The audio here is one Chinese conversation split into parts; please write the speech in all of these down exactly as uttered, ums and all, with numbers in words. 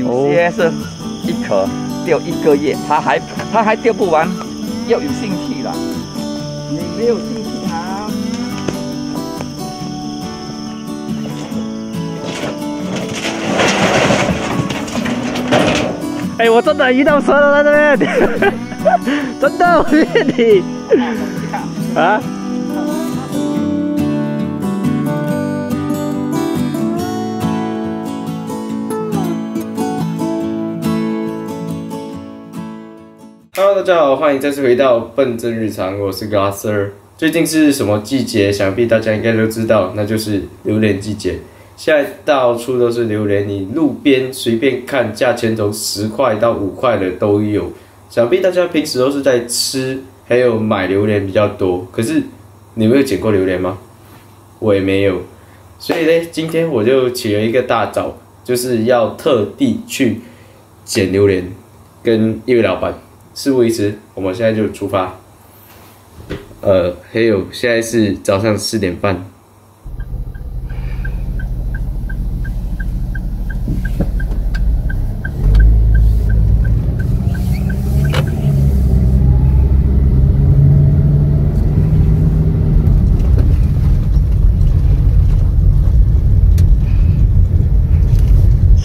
有些是一颗掉一个月，它还它还掉不完，要有兴趣了。你没有兴趣它。哎，我真的遇到蛇了在这边，真的我骗你啊！ Hello， 大家好，欢迎再次回到笨正日常，我是 Glasser。最近是什么季节？想必大家应该都知道，那就是榴莲季节。现在到处都是榴莲，你路边随便看，价钱从十块到五块的都有。想必大家平时都是在吃还有买榴莲比较多，可是你没有捡过榴莲吗？我也没有，所以呢，今天我就起了一个大早，就是要特地去捡榴莲，跟一位老板。 事不宜迟，我们现在就出发。呃，还有，现在是早上四点半。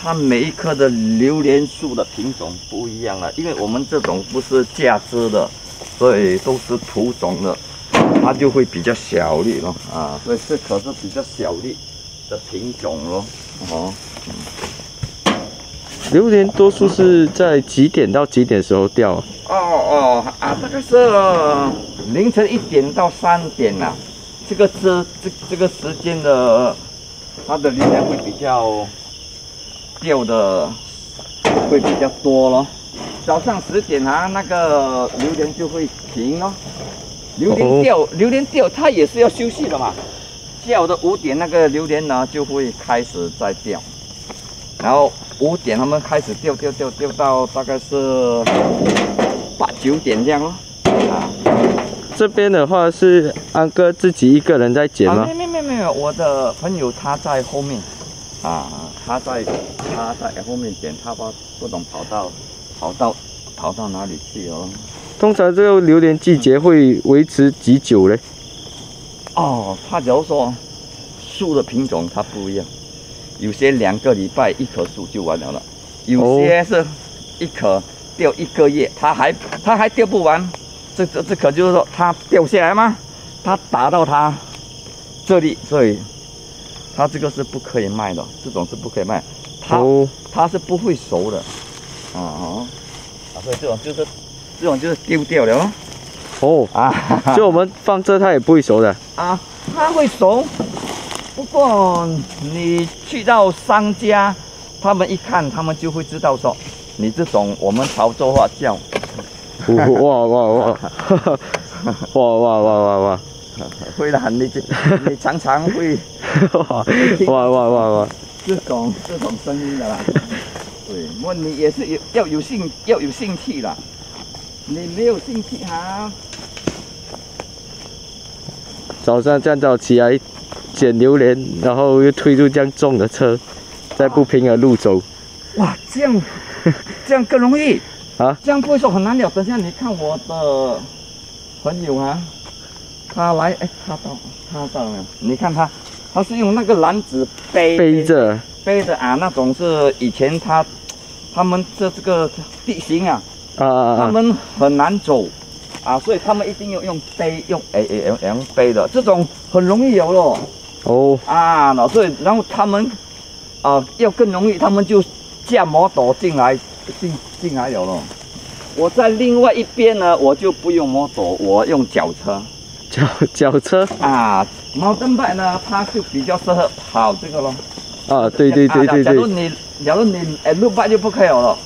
它每一棵的榴莲树的品种不一样了，因为我们这种不是架枝的，所以都是土种的，它就会比较小粒咯啊，所以这可是比较小粒的品种咯。哦，嗯、榴莲多数是在几点到几点时候掉？哦哦啊，这个是、呃、凌晨一点到三点呐、啊，这个这这这个时间的，它的榴莲会比较。 掉的会比较多咯，早上十点啊，那个榴莲就会停咯。榴莲掉，榴莲掉，它也是要休息的嘛。下午的五点，那个榴莲呢就会开始在掉，然后五点他们开始掉掉掉掉到大概是八九点这样咯。啊，这边的话是安哥自己一个人在捡吗？啊、没有没有没有，我的朋友他在后面。 啊，他在他在后面捡，他不不懂跑到跑到跑到哪里去哦。通常这个榴莲季节会维持几久嘞？哦，他假如说树的品种它不一样，有些两个礼拜一棵树就完了了，有些是一棵掉一个月，它还它还掉不完。这这这可就是说它掉下来吗？它打到它这里，所以。 它这个是不可以卖的，这种是不可以卖，它、哦、它是不会熟的，啊啊，所以这种就是这种就是丢掉了哦，哦啊，就我们放这它也不会熟的啊，它会熟，不过你去到商家，他们一看，他们就会知道说，你这种我们潮州话叫，哇哇哇哇哇哇哇哇。 会啦，你你常常会，哇哇哇哇，这种这种声音的啦，对，我你也是有要有兴要有兴趣啦，你没有兴趣哈。早上这样早起来捡榴莲，然后又推入这样重的车，在不平的路走。哇，这样这样更容易啊，这样不会说很难了。等下你看我的朋友啊。 他来，哎，他到，他到了。你看他，他是用那个篮子背背着背着啊，那种是以前他他们这这个地形啊，啊啊啊他们很难走啊，所以他们一定要用背用哎哎哎用背的，这种很容易有咯。哦啊，那所以然后他们啊要更容易，他们就驾摩托进来进进来有咯。我在另外一边呢，我就不用摩托，我用脚车。 脚脚车啊，毛登拜呢，它就比较适合跑这个咯。啊，对对对对对。啊、假如你假如你哎路拜就不可以了。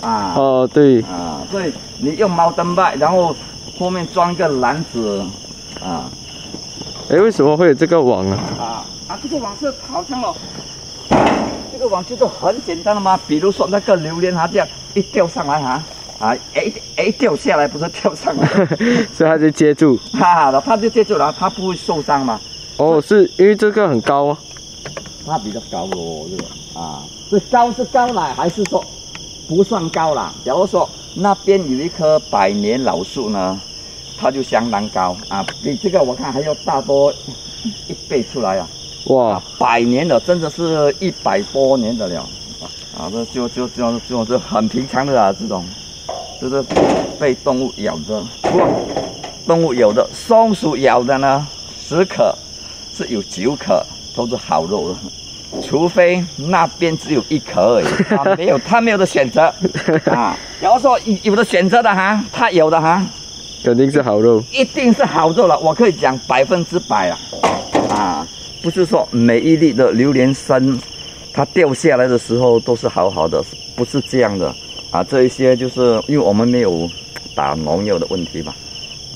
啊。哦，对。啊，所以你用毛登拜，然后后面装个篮子。啊。哎，为什么会有这个网啊？啊啊，这个网是好像咯，这个网就是很简单的嘛，比如说那个榴莲它这样一掉上来哈。 啊，哎哎，掉下来不是掉上来，所以他就接住，哈、啊，他就接住，然后他不会受伤嘛。哦，是因为这个很高啊，它比较高哦，这个。啊，这高是高了，还是说不算高了？假如说那边有一棵百年老树呢，它就相当高啊，比这个我看还要大多一倍出来啊！哇，啊、百年的真的是一百多年的了啊！这就就就就就很平常的啊，这种就是被动物咬的，不过动物咬的，松鼠咬的呢，十颗是有九颗都是好肉的。 除非那边只有一颗而已，他没有，他没有的选择啊。然后说有的选择的哈，他有的哈，肯定是好肉，一定是好肉了。我可以讲百分之百啊，啊，不是说每一粒的榴莲参，它掉下来的时候都是好好的，不是这样的啊。这一些就是因为我们没有打农药的问题吧，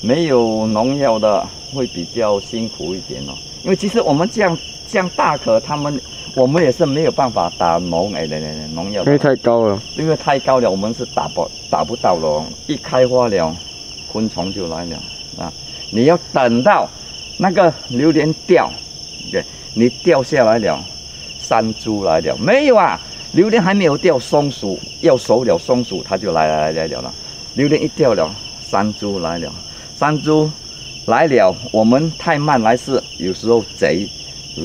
没有农药的会比较辛苦一点哦。因为其实我们这样这样大可他们。 我们也是没有办法打农哎，来来来，农药，因为太高了，因为太高了，我们是打不打不到了。一开花了，昆虫就来了啊！你要等到那个榴莲掉，对，你掉下来了，山猪来了没有啊？榴莲还没有掉，松鼠要熟了，松鼠它就来来来了了。榴莲一掉了，山猪来了，山猪来了，我们太慢来是有时候贼。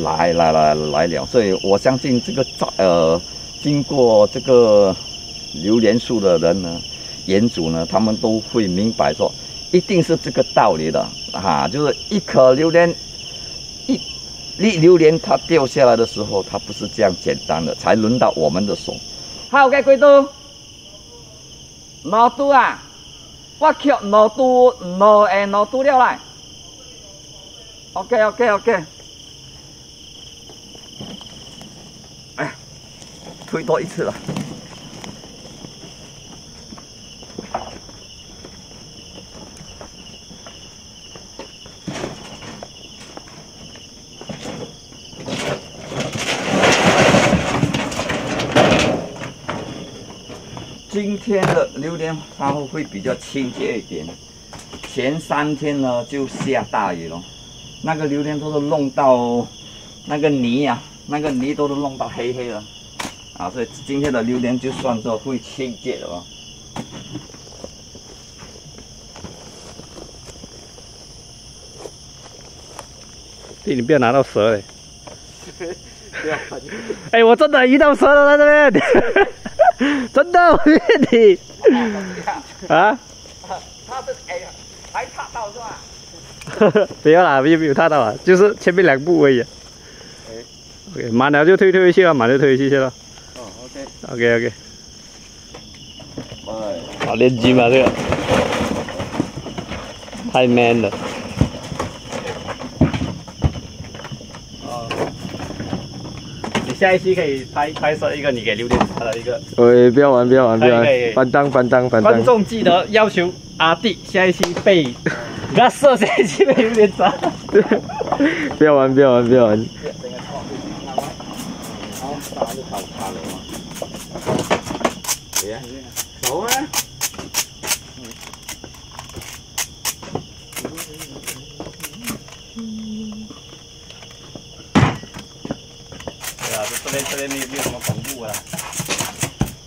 来来来来了，所以我相信这个呃，经过这个榴莲树的人呢，园主呢，他们都会明白说，一定是这个道理的啊，就是一颗榴莲，一粒榴莲它掉下来的时候，它不是这样简单的，才轮到我们的手。好嘅，贵都，老都啊，我叫老都老诶老都了来 ，OK OK OK。 推多一次了，今天的榴莲花会比较清洁一点。前三天呢就下大雨了，那个榴莲都是弄到那个泥啊，那个泥都是弄到黑黑了。 啊，所以今天的榴莲就算作会清洁的哦。弟，你不要拿到蛇嘞！哎，我真的遇到蛇了，在这边，真的，我骗你。啊？他是哎呀，还踏到是吧？呵呵，没有啦，没有没有踏到啊，就是前面两步而已。哎，满了就推推回去了，满了推回去去了。 OK OK， 打练级嘛这个，太 man 了。哦，你下一期可以拍拍摄一个你给榴莲吃的一个。喂，不要玩不要玩不要玩，翻档翻档翻档。观众记得要求阿弟下一期被，那射下一期被榴莲砸。不要玩不要玩不要玩。 打就打他了嘛，别，走啊！对啊，这边这边没有没有什么恐怖啊！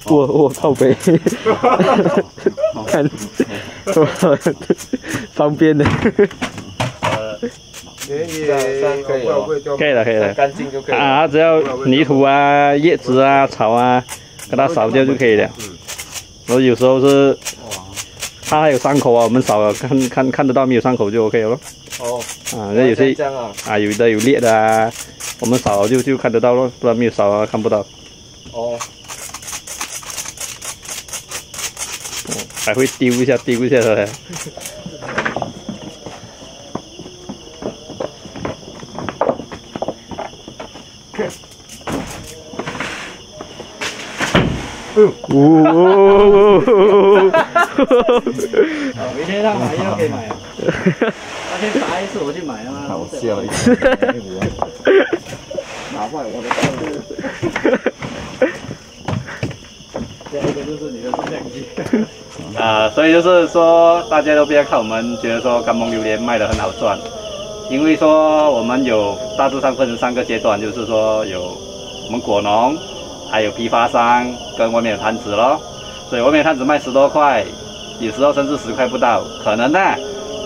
我我靠北，看，方便的。可以了，可以了，干净就可以了。啊，只要泥土啊、叶子啊、草啊，给它扫掉就可以了。嗯。然后有时候是，它还有伤口啊，我们扫了看看看得到没有伤口就 OK 了咯。哦。啊，那有些啊，有的有裂的啊，我们扫了就就看得到咯，不然没有扫啊看不到。哦。还会丢一下，丢一下的。 明天他买要可以买啊！那天砸一次我就买了嘛。好笑一次，打坏我的刀。下一个就是你的摄像机。啊，所以就是说，大家都不要看我们觉得说甘蒙榴莲卖得很好赚，因为说我们有大致上分成三个阶段，就是说有我们果农。还有批发商跟外面的摊子咯。所以外面的摊子卖十多块，有时候甚至十块不到，可能呢、啊。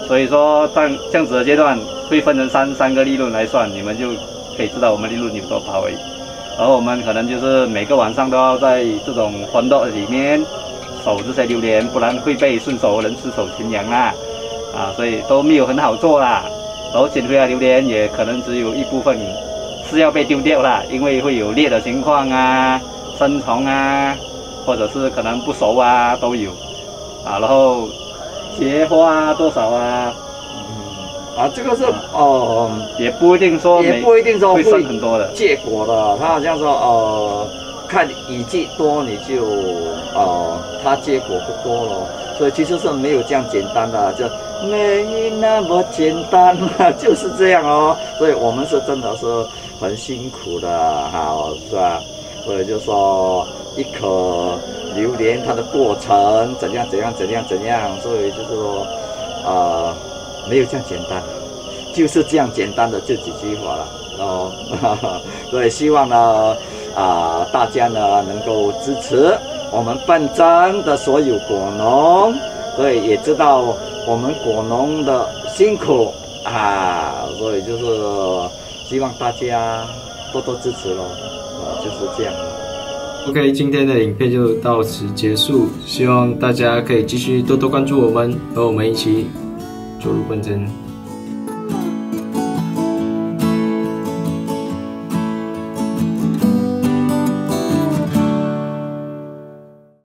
所以说，在这样子的阶段，会分成三三个利润来算，你们就可以知道我们利润有多高而已。而我们可能就是每个晚上都要在这种欢乐里面守这些榴莲，不然会被顺手人吃手牵羊啦。啊，所以都没有很好做啦。然后捡回来榴莲也可能只有一部分是要被丢掉啦，因为会有裂的情况啊、生虫啊，或者是可能不熟啊都有。啊，然后。 结花多少啊？嗯，啊，这个是哦、呃，也不一定说，也不一定说会生很多的结果的。他好像说呃，看雨季多你就呃，它结果不多了，所以其实是没有这样简单的，就没那么简单啊，就是这样哦。所以我们是真的是很辛苦的，好是吧？所以就说一颗。 榴莲它的过程怎样怎样怎样怎样，所以就是说，呃，没有这样简单，就是这样简单的这几句话了。哦，呵呵所以希望呢，啊、呃，大家呢能够支持我们本镇的所有果农，所以也知道我们果农的辛苦啊，所以就是希望大家多多支持咯，啊、呃，就是这样。 OK， 今天的影片就到此结束，希望大家可以继续多多关注我们，和我们一起走入本真。